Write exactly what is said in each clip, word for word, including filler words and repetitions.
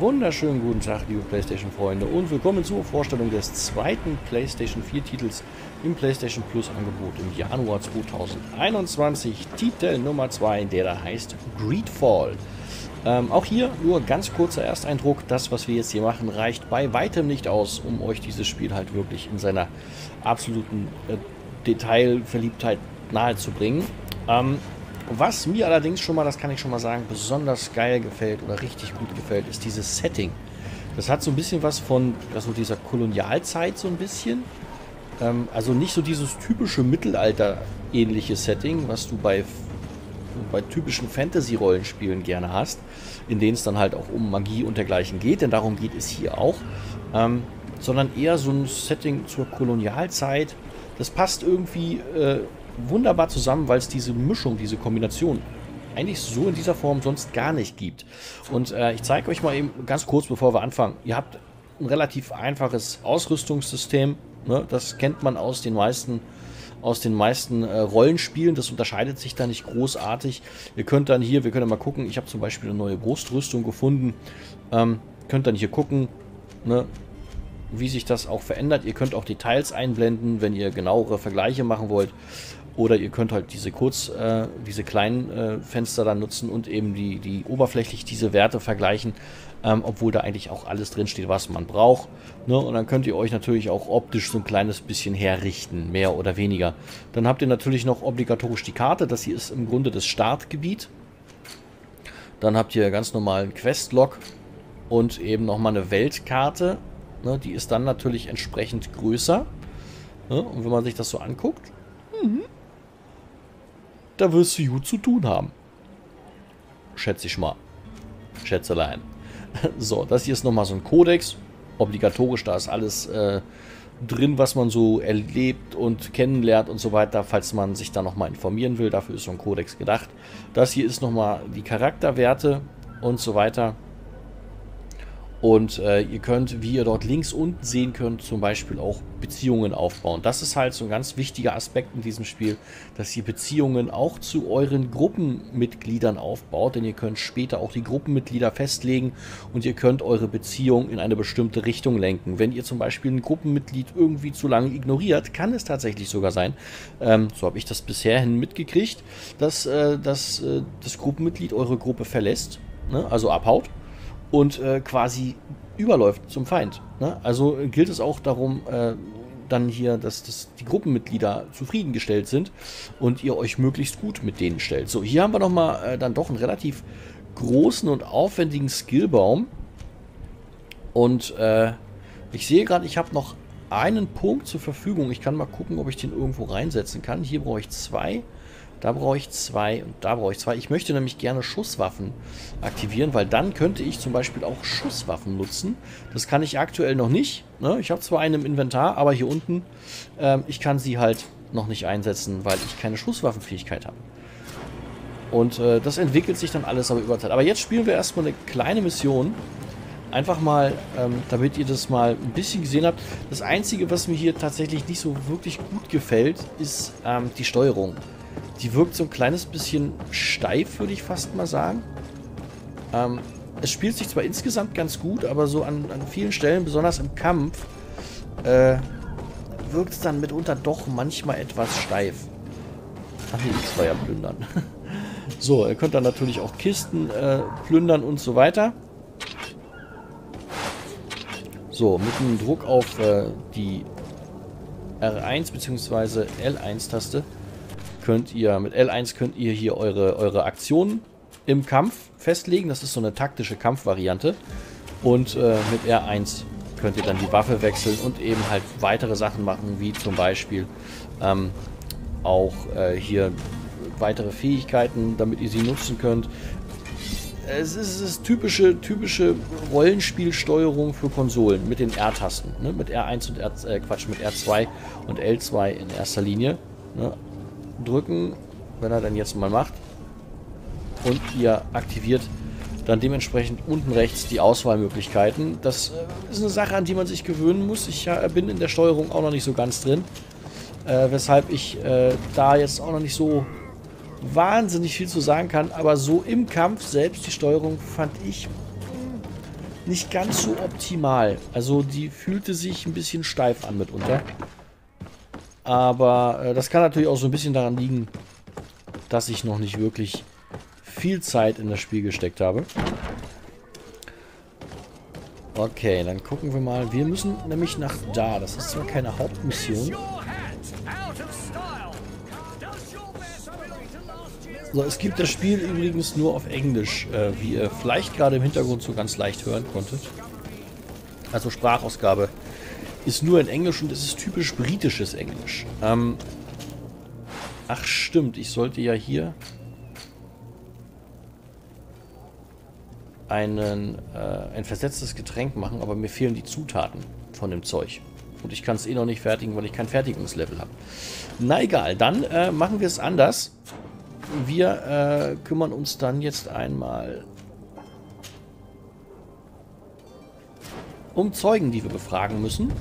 wunderschönen guten Tag, liebe PlayStation-Freunde, und willkommen zur Vorstellung des zweiten PlayStation vier Titels im PlayStation Plus-Angebot im Januar zweitausendeinundzwanzig. Titel Nummer zwei, der da heißt Greedfall. Ähm, auch hier nur ganz kurzer Ersteindruck. Das, was wir jetzt hier machen, reicht bei weitem nicht aus, um euch dieses Spiel halt wirklich in seiner absoluten äh, Detailverliebtheit nahezubringen. Ähm, was mir allerdings schon mal, das kann ich schon mal sagen, besonders geil gefällt oder richtig gut gefällt, ist dieses Setting. Das hat so ein bisschen was von also dieser Kolonialzeit so ein bisschen. Ähm, also nicht so dieses typische Mittelalter-ähnliche Setting, was du bei bei typischen Fantasy-Rollenspielen gerne hast, in denen es dann halt auch um Magie und dergleichen geht, denn darum geht es hier auch, ähm, sondern eher so ein Setting zur Kolonialzeit. Das passt irgendwie äh, wunderbar zusammen, weil es diese Mischung, diese Kombination eigentlich so in dieser Form sonst gar nicht gibt. Und äh, ich zeige euch mal eben ganz kurz, bevor wir anfangen. Ihr habt ein relativ einfaches Ausrüstungssystem, ne? Das kennt man aus den meisten aus den meisten äh, Rollenspielen. Das unterscheidet sich da nicht großartig. Ihr könnt dann hier, wir können mal gucken, ich habe zum Beispiel eine neue Brustrüstung gefunden. Ähm, könnt dann hier gucken, ne, wie sich das auch verändert. Ihr könnt auch Details einblenden, wenn ihr genauere Vergleiche machen wollt. Oder ihr könnt halt diese kurz, äh, diese kleinen äh, Fenster dann nutzen und eben die, die oberflächlich diese Werte vergleichen, ähm, obwohl da eigentlich auch alles drinsteht, was man braucht. Ne? Und dann könnt ihr euch natürlich auch optisch so ein kleines bisschen herrichten, mehr oder weniger. Dann habt ihr natürlich noch obligatorisch die Karte, das hier ist im Grunde das Startgebiet. Dann habt ihr ganz normalen Questlog und eben nochmal eine Weltkarte. Ne? Die ist dann natürlich entsprechend größer. Ne? Und wenn man sich das so anguckt, mhm, da wirst du gut zu tun haben. Schätze ich mal. Schätzelein. So, das hier ist nochmal so ein Kodex. Obligatorisch, da ist alles äh, drin, was man so erlebt und kennenlernt und so weiter, falls man sich da nochmal informieren will. Dafür ist so ein Kodex gedacht. Das hier ist nochmal die Charakterwerte und so weiter. Und äh, ihr könnt, wie ihr dort links unten sehen könnt, zum Beispiel auch Beziehungen aufbauen. Das ist halt so ein ganz wichtiger Aspekt in diesem Spiel, dass ihr Beziehungen auch zu euren Gruppenmitgliedern aufbaut. Denn ihr könnt später auch die Gruppenmitglieder festlegen und ihr könnt eure Beziehung in eine bestimmte Richtung lenken. Wenn ihr zum Beispiel ein Gruppenmitglied irgendwie zu lange ignoriert, kann es tatsächlich sogar sein, ähm, so habe ich das bisher hin mitgekriegt, dass, äh, dass äh, das Gruppenmitglied eure Gruppe verlässt, ne? Also abhaut. Und äh, quasi überläuft zum Feind. Ne? Also gilt es auch darum, äh, dann hier, dass, dass die Gruppenmitglieder zufriedengestellt sind und ihr euch möglichst gut mit denen stellt. So, hier haben wir nochmal äh, dann doch einen relativ großen und aufwendigen Skillbaum. Und äh, ich sehe gerade, ich habe noch einen Punkt zur Verfügung. Ich kann mal gucken, ob ich den irgendwo reinsetzen kann. Hier brauche ich zwei. Da brauche ich zwei und da brauche ich zwei. Ich möchte nämlich gerne Schusswaffen aktivieren, weil dann könnte ich zum Beispiel auch Schusswaffen nutzen. Das kann ich aktuell noch nicht. Ne? Ich habe zwar eine im Inventar, aber hier unten, ähm, ich kann sie halt noch nicht einsetzen, weil ich keine Schusswaffenfähigkeit habe. Und äh, das entwickelt sich dann alles aber über Zeit. Aber jetzt spielen wir erstmal eine kleine Mission. Einfach mal, ähm, damit ihr das mal ein bisschen gesehen habt. Das Einzige, was mir hier tatsächlich nicht so wirklich gut gefällt, ist ähm, die Steuerung. Die wirkt so ein kleines bisschen steif, würde ich fast mal sagen. Ähm, es spielt sich zwar insgesamt ganz gut, aber so an, an vielen Stellen, besonders im Kampf, äh, wirkt es dann mitunter doch manchmal etwas steif. Ach nee, X-Feuer plündern. So, ihr könnt dann natürlich auch Kisten äh, plündern und so weiter. So, mit dem Druck auf äh, die R eins bzw. L eins Taste. Könnt ihr mit L eins könnt ihr hier eure, eure Aktionen im Kampf festlegen. Das ist so eine taktische Kampfvariante. Und äh, mit R eins könnt ihr dann die Waffe wechseln und eben halt weitere Sachen machen, wie zum Beispiel ähm, auch äh, hier weitere Fähigkeiten, damit ihr sie nutzen könnt. Es ist, es ist typische, typische Rollenspielsteuerung für Konsolen mit den R-Tasten. Ne? Mit R eins und R, äh, Quatsch, mit R zwei und L zwei in erster Linie. Ne? Drücken, wenn er dann jetzt mal macht, und ihr aktiviert dann dementsprechend unten rechts die Auswahlmöglichkeiten. Das äh, ist eine Sache, an die man sich gewöhnen muss. Ich äh, bin in der Steuerung auch noch nicht so ganz drin, äh, weshalb ich äh, da jetzt auch noch nicht so wahnsinnig viel zu sagen kann, aber so im Kampf selbst die Steuerung fand ich nicht ganz so optimal. Also die fühlte sich ein bisschen steif an mitunter. Aber äh, das kann natürlich auch so ein bisschen daran liegen, dass ich noch nicht wirklich viel Zeit in das Spiel gesteckt habe. Okay, dann gucken wir mal. Wir müssen nämlich nach da. Das ist zwar keine Hauptmission. So, es gibt das Spiel übrigens nur auf Englisch, äh, wie ihr vielleicht gerade im Hintergrund so ganz leicht hören konntet. Also Sprachausgabe ist nur in Englisch und es ist typisch britisches Englisch. Ähm, ach stimmt, ich sollte ja hier einen, äh, ein versetztes Getränk machen, aber mir fehlen die Zutaten von dem Zeug. Und ich kann es eh noch nicht fertigen, weil ich kein Fertigungslevel habe. Na egal, dann äh, machen wir es anders. Wir äh, kümmern uns dann jetzt einmal um Zeugen, die wir befragen müssen.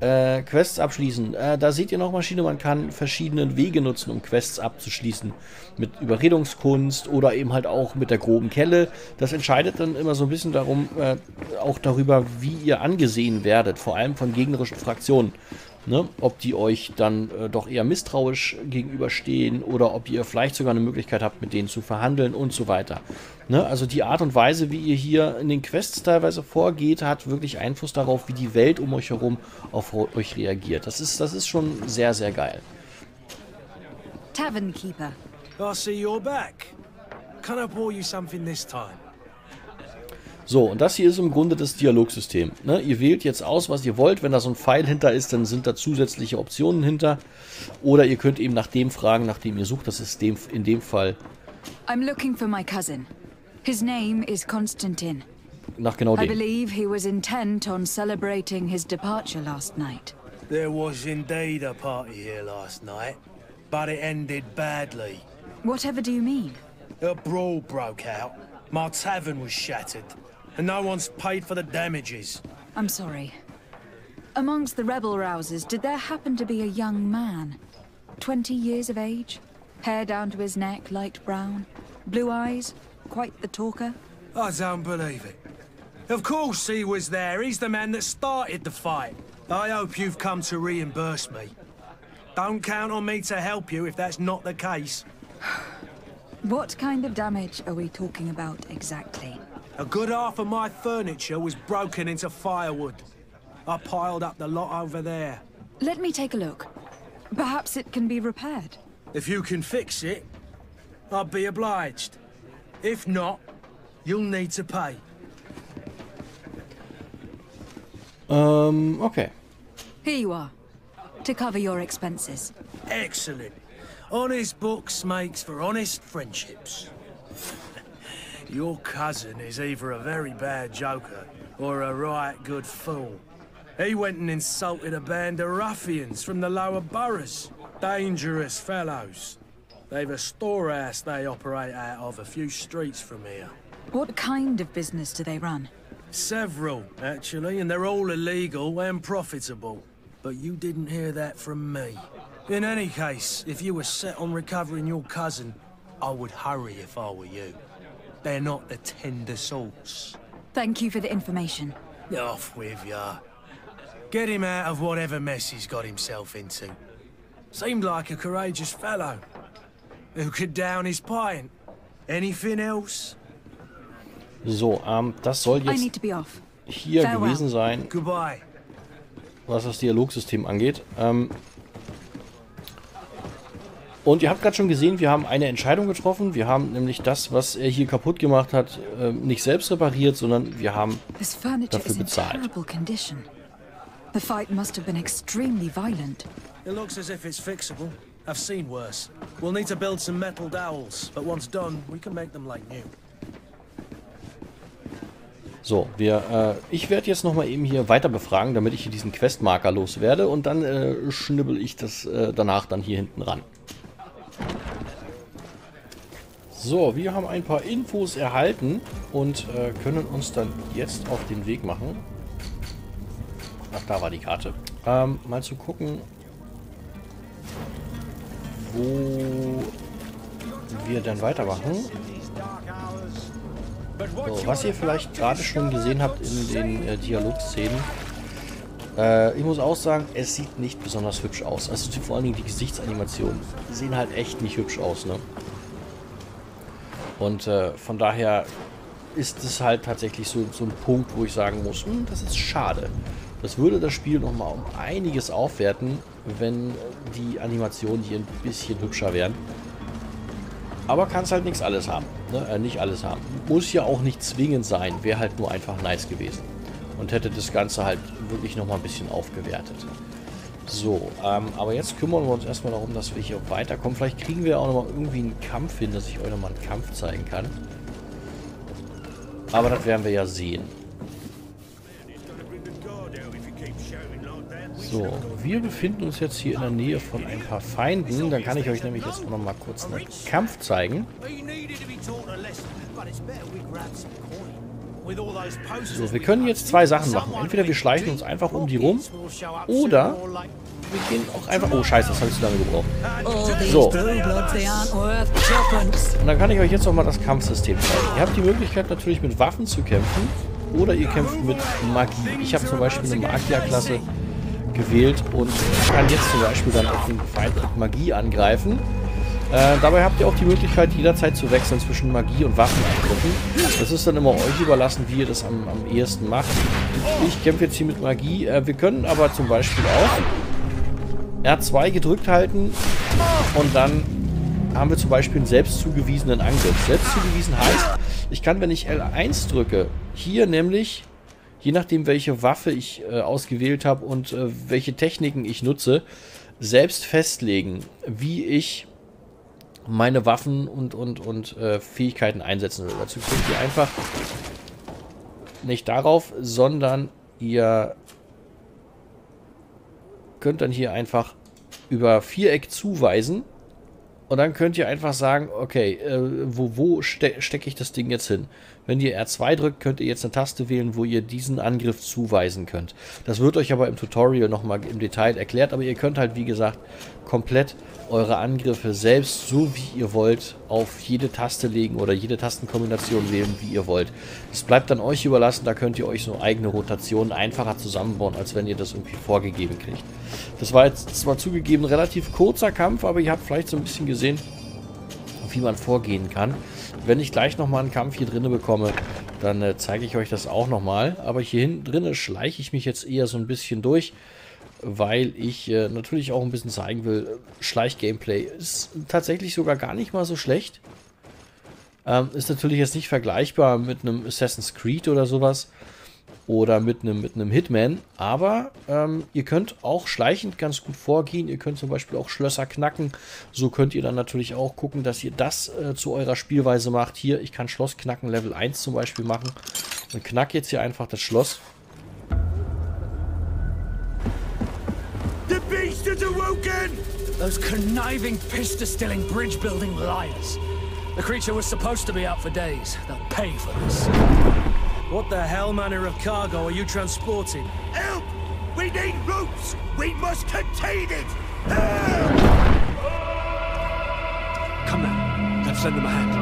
Äh, Quests abschließen. Äh, da seht ihr noch, Maschine, man kann verschiedene Wege nutzen, um Quests abzuschließen. Mit Überredungskunst oder eben halt auch mit der groben Kelle. Das entscheidet dann immer so ein bisschen darum, äh, auch darüber, wie ihr angesehen werdet. Vor allem von gegnerischen Fraktionen. Ne? Ob die euch dann äh, doch eher misstrauisch gegenüberstehen oder ob ihr vielleicht sogar eine Möglichkeit habt, mit denen zu verhandeln und so weiter. Ne? Also die Art und Weise, wie ihr hier in den Quests teilweise vorgeht, hat wirklich Einfluss darauf, wie die Welt um euch herum auf euch reagiert. Das ist, das ist schon sehr, sehr geil. Tavernkeeper. I see you're back. Can I pour you something this time? So, und das hier ist im Grunde das Dialogsystem. Ne? Ihr wählt jetzt aus, was ihr wollt. Wenn da so ein Pfeil hinter ist, dann sind da zusätzliche Optionen hinter. Oder ihr könnt eben nach dem fragen, nach dem ihr sucht. Das ist dem, in dem Fall... I'm looking for my cousin. His name is Konstantin. Nach genau dem. I believe he was intent on celebrating his departure last night. There was indeed a party here last night, but it ended badly. Whatever do you mean? A brawl broke out. My tavern was shattered. And no one's paid for the damages. I'm sorry. Amongst the rebel rousers, did there happen to be a young man? Twenty years of age? Hair down to his neck, light brown? Blue eyes? Quite the talker? I don't believe it. Of course he was there. He's the man that started the fight. I hope you've come to reimburse me. Don't count on me to help you if that's not the case. What kind of damage are we talking about exactly? A good half of my furniture was broken into firewood. I piled up the lot over there. Let me take a look. Perhaps it can be repaired. If you can fix it, I'd be obliged. If not, you'll need to pay. Um, okay. Here you are, to cover your expenses. Excellent. Honest books makes for honest friendships. Your cousin is either a very bad joker or a right good fool. He went and insulted a band of ruffians from the lower boroughs. Dangerous fellows. They've a storehouse they operate out of a few streets from here. What kind of business do they run? Several, actually, and they're all illegal and profitable. But you didn't hear that from me. In any case, if you were set on recovering your cousin, I would hurry if I were you. They're not the tender sorts. Thank you for the information. Off with ya. Get him out of whatever mess he's got himself into. Seemed like a courageous fellow. Who could down his pint. Anything else? So, ähm, das soll jetzt hier Farewell. gewesen sein, Goodbye. Was das Dialogsystem angeht. Ähm, Und ihr habt gerade schon gesehen, wir haben eine Entscheidung getroffen. Wir haben nämlich das, was er hier kaputt gemacht hat, nicht selbst repariert, sondern wir haben dafür bezahlt. So, wir, äh, ich werde jetzt nochmal eben hier weiter befragen, damit ich hier diesen Questmarker loswerde. Und dann äh, schnibbel ich das äh, danach dann hier hinten ran. So, wir haben ein paar Infos erhalten und äh, können uns dann jetzt auf den Weg machen. Ach, da war die Karte. Ähm, mal zu gucken, wo wir dann weitermachen. So, was ihr vielleicht gerade schon gesehen habt in den äh, Dialogszenen, äh, ich muss auch sagen, es sieht nicht besonders hübsch aus. Also die, vor allen Dingen die Gesichtsanimationen, die sehen halt echt nicht hübsch aus, ne? Und äh, von daher ist es halt tatsächlich so, so ein Punkt, wo ich sagen muss, hm, das ist schade. Das würde das Spiel nochmal um einiges aufwerten, wenn die Animationen hier ein bisschen hübscher wären. Aber kannst halt nichts alles haben. Ne? Äh, nicht alles haben. Muss ja auch nicht zwingend sein. Wäre halt nur einfach nice gewesen. Und hätte das Ganze halt wirklich nochmal ein bisschen aufgewertet. So, ähm, aber jetzt kümmern wir uns erstmal darum, dass wir hier weiterkommen. Vielleicht kriegen wir auch nochmal irgendwie einen Kampf hin, dass ich euch nochmal einen Kampf zeigen kann. Aber das werden wir ja sehen. So, wir befinden uns jetzt hier in der Nähe von ein paar Feinden. Dann kann ich euch nämlich jetzt noch mal kurz einen Kampf zeigen. So, wir können jetzt zwei Sachen machen. Entweder wir schleichen uns einfach um die rum oder wir gehen auch einfach... Oh, scheiße, das habe ich zu lange gebraucht. So. Und dann kann ich euch jetzt noch mal das Kampfsystem zeigen. Ihr habt die Möglichkeit natürlich mit Waffen zu kämpfen oder ihr kämpft mit Magie. Ich habe zum Beispiel eine Magier-Klasse gewählt und kann jetzt zum Beispiel dann auf den Feind mit Magie angreifen. Äh, dabei habt ihr auch die Möglichkeit, jederzeit zu wechseln zwischen Magie und Waffenangriffen. Das ist dann immer euch überlassen, wie ihr das am, am ehesten macht. Ich kämpfe jetzt hier mit Magie. Äh, wir können aber zum Beispiel auch R zwei gedrückt halten und dann haben wir zum Beispiel einen selbst zugewiesenen Angriff. Selbst zugewiesen heißt, ich kann, wenn ich L eins drücke, hier nämlich... Je nachdem, welche Waffe ich äh, ausgewählt habe und äh, welche Techniken ich nutze, selbst festlegen, wie ich meine Waffen und, und, und äh, Fähigkeiten einsetzen will. Dazu klickt ihr einfach nicht darauf, sondern ihr könnt dann hier einfach über Viereck zuweisen und dann könnt ihr einfach sagen, okay, äh, wo, wo ste stecke ich das Ding jetzt hin? Wenn ihr R zwei drückt, könnt ihr jetzt eine Taste wählen, wo ihr diesen Angriff zuweisen könnt. Das wird euch aber im Tutorial nochmal im Detail erklärt, aber ihr könnt halt, wie gesagt, komplett eure Angriffe selbst, so wie ihr wollt, auf jede Taste legen oder jede Tastenkombination wählen, wie ihr wollt. Das bleibt dann euch überlassen, da könnt ihr euch so eigene Rotationen einfacher zusammenbauen, als wenn ihr das irgendwie vorgegeben kriegt. Das war jetzt zwar zugegeben ein relativ kurzer Kampf, aber ihr habt vielleicht so ein bisschen gesehen, wie man vorgehen kann. Wenn ich gleich nochmal einen Kampf hier drinne bekomme, dann äh, zeige ich euch das auch nochmal. Aber hier hinten drinne schleiche ich mich jetzt eher so ein bisschen durch, weil ich äh, natürlich auch ein bisschen zeigen will, Schleich-Gameplay ist tatsächlich sogar gar nicht mal so schlecht. Ähm, ist natürlich jetzt nicht vergleichbar mit einem Assassin's Creed oder sowas oder mit einem mit einem Hitman, aber ähm, ihr könnt auch schleichend ganz gut vorgehen, ihr könnt zum Beispiel auch Schlösser knacken, so könnt ihr dann natürlich auch gucken, dass ihr das äh, zu eurer Spielweise macht. Hier, ich kann Schloss knacken, Level eins zum Beispiel machen und knack jetzt hier einfach das Schloss. The beast is awoken! Those conniving, pistol-stealing, bridge-building liars. The creature was supposed to be out for days. They'll pay for this. What the hell manner of cargo are you transporting? Help! We need ropes! We must contain it! Help! Come now, let's lend them a hand.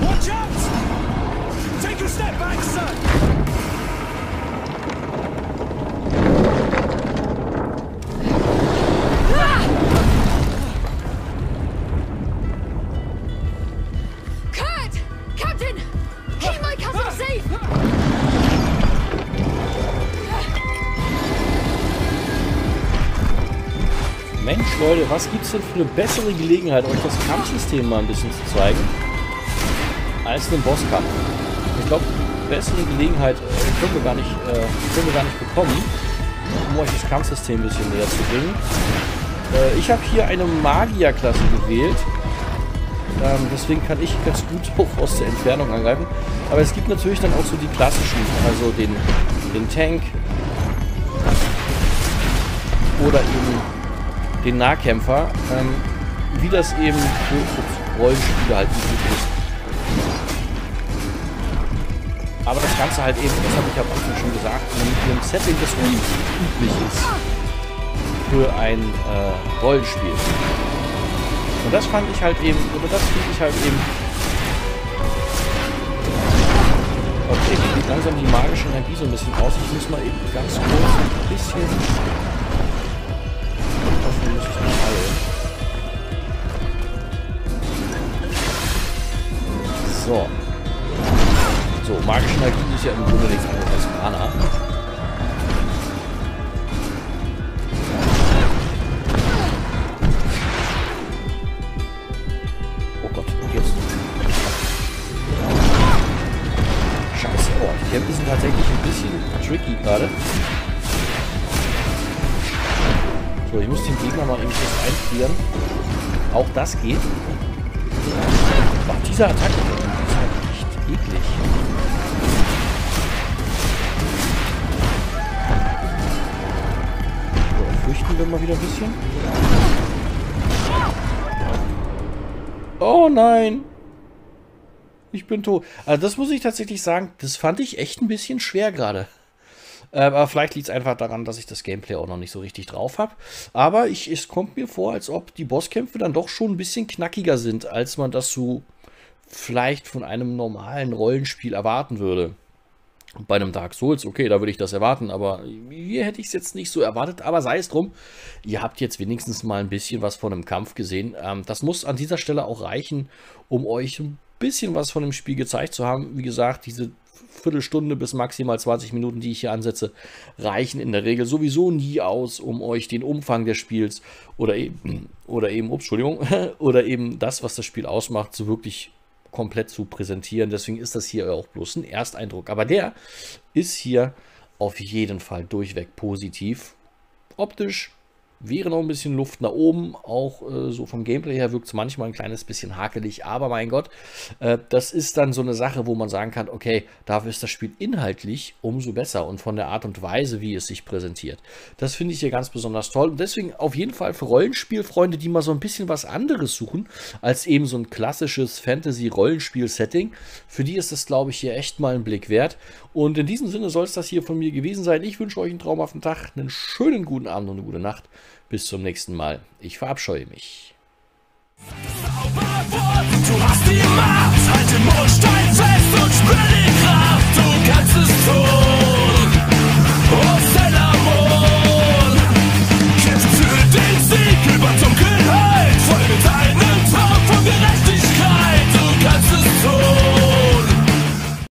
Watch out! Take a step back, son! Leute, was gibt es denn für eine bessere Gelegenheit, euch das Kampfsystem mal ein bisschen zu zeigen, als einen Bosskampf? Ich glaube, bessere Gelegenheit äh, können, wir gar nicht, äh, können wir gar nicht bekommen, um euch das Kampfsystem ein bisschen näher zu bringen. Äh, ich habe hier eine Magierklasse gewählt, ähm, deswegen kann ich ganz gut auch aus der Entfernung angreifen. Aber es gibt natürlich dann auch so die klassischen, also den, den Tank oder eben den Nahkämpfer, ähm, wie das eben für Rollenspiele halt üblich ist. Aber das Ganze Ganze halt eben, das habe ich am Anfang schon gesagt, mit einem Setting, das unüblich ist für ein äh, Rollenspiel. Und das fand ich halt eben, oder das finde ich halt eben. Okay, geht langsam die magische Energie so ein bisschen aus. Ich muss mal eben ganz kurz ein bisschen. Hoffentlich muss ich mal alle. So. So, magische Energie ist ja im Grunde nichts anderes als Mana. Die Kämpfe sind tatsächlich ein bisschen tricky gerade. So, ich muss den Gegner mal eben kurz einfrieren. Auch das geht. Ach, diese Attacke ist halt echt eklig. So, flüchten wir mal wieder ein bisschen. Oh nein! Ich bin tot. Also das muss ich tatsächlich sagen, das fand ich echt ein bisschen schwer gerade. Äh, aber vielleicht liegt es einfach daran, dass ich das Gameplay auch noch nicht so richtig drauf habe. Aber ich, es kommt mir vor, als ob die Bosskämpfe dann doch schon ein bisschen knackiger sind, als man das so vielleicht von einem normalen Rollenspiel erwarten würde. Bei einem Dark Souls, okay, da würde ich das erwarten, aber hier hätte ich es jetzt nicht so erwartet, aber sei es drum, ihr habt jetzt wenigstens mal ein bisschen was von einem Kampf gesehen. Ähm, das muss an dieser Stelle auch reichen, um euch ein bisschen was von dem Spiel gezeigt zu haben. Wie gesagt, diese Viertelstunde bis maximal zwanzig Minuten, die ich hier ansetze, reichen in der Regel sowieso nie aus, um euch den Umfang des Spiels oder eben, oder eben, ups, Entschuldigung, oder eben das, was das Spiel ausmacht, so wirklich komplett zu präsentieren. Deswegen ist das hier auch bloß ein Ersteindruck. Aber der ist hier auf jeden Fall durchweg positiv. Optisch wäre noch ein bisschen Luft nach oben, auch äh, so vom Gameplay her wirkt es manchmal ein kleines bisschen hakelig, aber mein Gott, äh, das ist dann so eine Sache, wo man sagen kann, okay, dafür ist das Spiel inhaltlich umso besser und von der Art und Weise, wie es sich präsentiert. Das finde ich hier ganz besonders toll und deswegen auf jeden Fall für Rollenspielfreunde, die mal so ein bisschen was anderes suchen, als eben so ein klassisches Fantasy-Rollenspiel-Setting, für die ist das, glaube ich, hier echt mal einen Blick wert. Und in diesem Sinne soll es das hier von mir gewesen sein. Ich wünsche euch einen traumhaften Tag, einen schönen guten Abend und eine gute Nacht. Bis zum nächsten Mal. Ich verabscheue mich.